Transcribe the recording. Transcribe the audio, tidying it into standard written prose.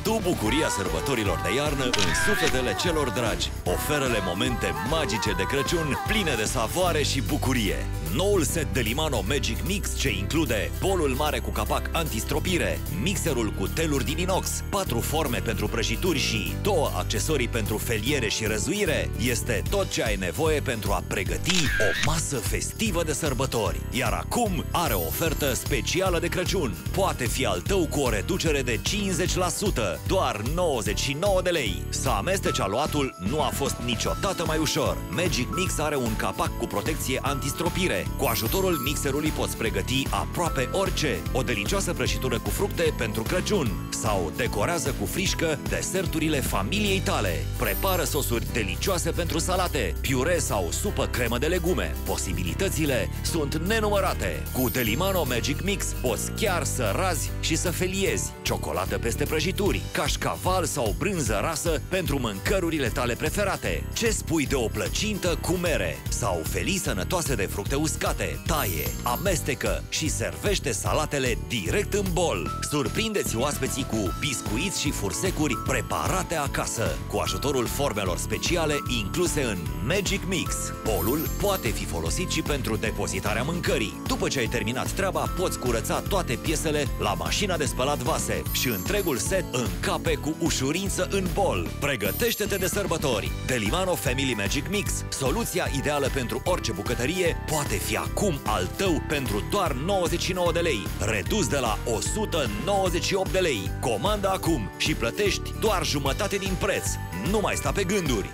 Adu bucuria sărbătorilor de iarnă în sufletele celor dragi. Oferă-le momente magice de Crăciun, pline de savoare și bucurie. Noul set Delimano Magic Mix, ce include bolul mare cu capac antistropire, mixerul cu teluri din inox, 4 forme pentru prăjituri și 2 accesorii pentru feliere și răzuire, este tot ce ai nevoie pentru a pregăti o masă festivă de sărbători. Iar acum are o ofertă specială de Crăciun. Poate fi al tău cu o reducere de 50%, doar 99 de lei. Să amesteci aluatul nu a fost niciodată mai ușor. Magic Mix are un capac cu protecție antistropire. Cu ajutorul mixerului poți pregăti aproape orice. O delicioasă prăjitură cu fructe pentru Crăciun sau decorează cu frișcă deserturile familiei tale. Prepară sosuri delicioase pentru salate, piure sau supă cremă de legume. Posibilitățile sunt nenumărate. Cu Delimano Magic Mix poți chiar să razi și să feliezi. Ciocolată peste prăjituri, cașcaval sau brânză rasă pentru mâncărurile tale preferate. Ce spui de o plăcintă cu mere sau felii sănătoase de fructe uscate? Taie, amestecă și servește salatele direct în bol. Surprinde-ți oaspeții cu biscuiți și fursecuri preparate acasă, cu ajutorul formelor speciale incluse în Magic Mix. Bolul poate fi folosit și pentru depozitarea mâncării. După ce ai terminat treaba, poți curăța toate piesele la mașina de spălat vase și întregul set încape cu ușurință în bol. Pregătește-te de sărbători! Delimano Family Magic Mix, soluția ideală pentru orice bucătărie, poate fi acum al tău pentru doar 99 de lei, redus de la 198 de lei. Comanda acum și plătești doar jumătate din preț. Nu mai sta pe gânduri!